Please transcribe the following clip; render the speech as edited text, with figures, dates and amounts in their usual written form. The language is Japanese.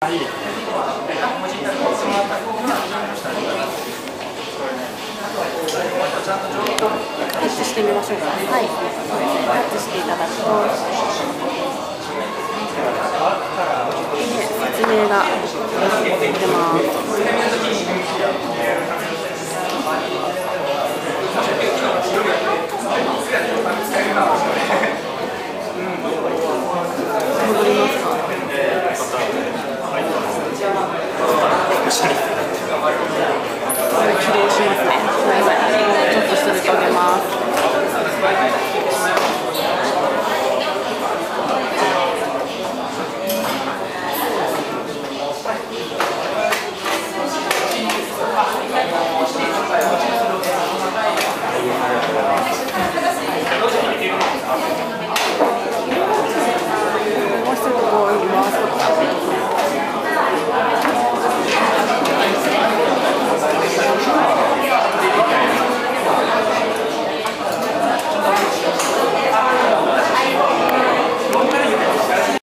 してみましょうか。はい、タッチしていただくと、説明が出ます。戻りますか。